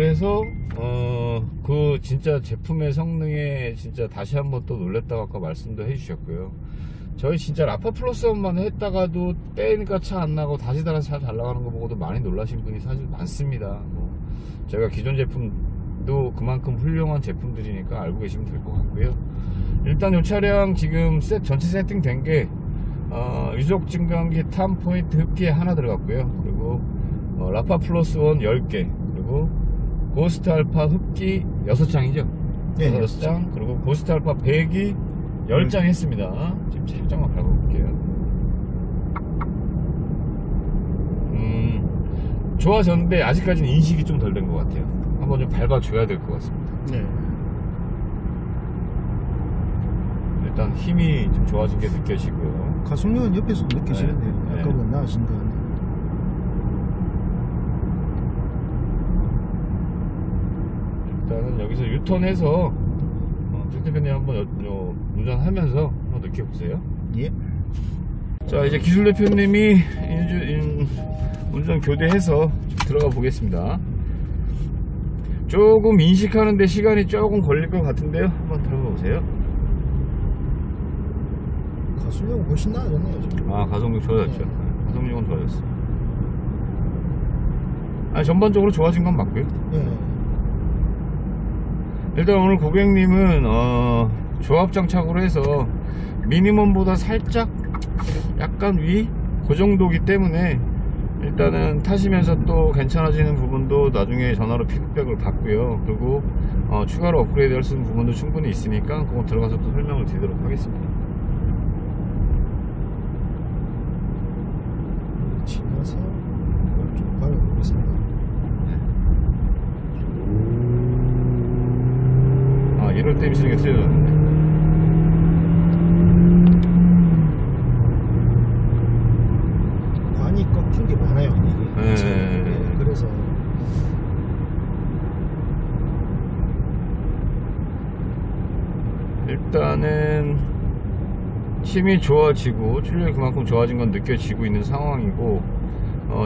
그래서 그 진짜 제품의 성능에 진짜 다시 한번 또 놀랬다고 아까 말씀도 해주셨고요. 저희 진짜 라파 플러스만 했다가도 떼니까 차 안 나고 다시 다른 차 잘 나가는 거 보고도 많이 놀라신 분이 사실 많습니다. 뭐 제가 기존 제품도 그만큼 훌륭한 제품들이니까 알고 계시면 될 것 같고요. 일단 이 차량 지금 전체 세팅된 게 유속증강기 탄포인트 흡기에 하나 들어갔고요. 그리고 라파 플러스 1 10개, 그리고 고스트알파 흡기 6장이죠? 네, 6장. 그리고 고스트알파 배기 10장 했습니다. 지금 살짝만 밟아볼게요. 좋아졌는데 아직까지는 인식이 좀 덜 된 것 같아요. 한번 좀 밟아줘야 될 것 같습니다. 네. 일단 힘이 좀 좋아진 게 느껴지고요. 가속력은 옆에서 느껴지는데요. 네. 아까보다 나아진 것 같네요. 일단은 여기서 유턴해서 쭈대변님 한번 운전하면서 한번 느껴보세요. 예. 자, 이제 기술 대표님이 운전 교대해서 들어가 보겠습니다. 조금 인식하는데 시간이 조금 걸릴 것 같은데요. 한번 들어보세요. 가속력은 훨씬 나아졌네요 지금. 아, 가속력 좋아졌죠. 네. 가속력은 좋아졌어. 아니, 전반적으로 좋아진 건 맞고요. 네. 일단 오늘 고객님은 조합장착으로 해서 미니멈보다 살짝 약간 위? 그 정도기 때문에 일단은 타시면서 또 괜찮아지는 부분도 나중에 전화로 피드백을 받고요. 그리고 추가로 업그레이드 할 수 있는 부분도 충분히 있으니까 그거 들어가서 또 설명을 드리도록 하겠습니다. 지나서 그걸 좀 밟아보겠습니다. 아, 이럴 때 미치는 게 틀려졌는데. 관이 꺾인 게 많아요. 이게. 네. 네. 그래서 일단은 힘이 좋아지고 출력이 그만큼 좋아진 건 느껴지고 있는 상황이고,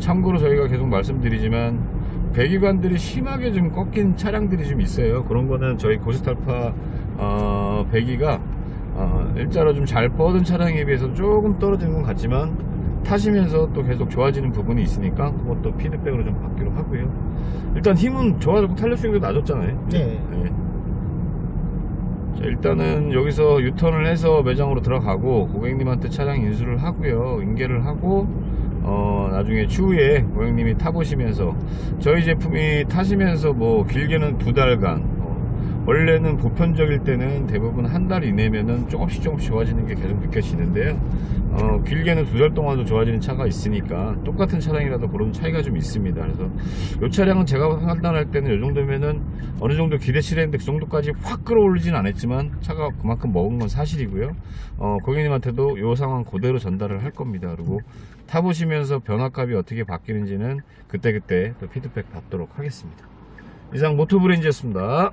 참고로 저희가 계속 말씀드리지만 배기관들이 심하게 좀 꺾인 차량들이 좀 있어요. 그런 거는 저희 고스트알파 배기가 일자로 좀 잘 뻗은 차량에 비해서 조금 떨어지는 건 같지만 타시면서 또 계속 좋아지는 부분이 있으니까 그것도 피드백으로 좀 받기로 하고요. 일단 힘은 좋아졌고 탄력 수익도 낮았잖아요. 네. 네. 자, 일단은 여기서 유턴을 해서 매장으로 들어가고 고객님한테 차량 인수를 하고요. 인계를 하고 나중에 추후에 고객님이 타보시면서 저희 제품이 타시면서 뭐 길게는 2달간 원래는 보편적일 때는 대부분 한 달 이내면은 조금씩 좋아지는 게 계속 느껴지는데요. 길게는 2달 동안도 좋아지는 차가 있으니까 똑같은 차량이라도 그런 차이가 좀 있습니다. 그래서 이 차량은 제가 판단할 때는 이 정도면은 어느 정도 기대치를 했는데 그 정도까지 확 끌어올리진 않았지만 차가 그만큼 먹은 건 사실이고요. 고객님한테도 이 상황 그대로 전달을 할 겁니다. 그리고 타보시면서 변화값이 어떻게 바뀌는지는 그때그때 또 피드백 받도록 하겠습니다. 이상 모토브레인즈였습니다.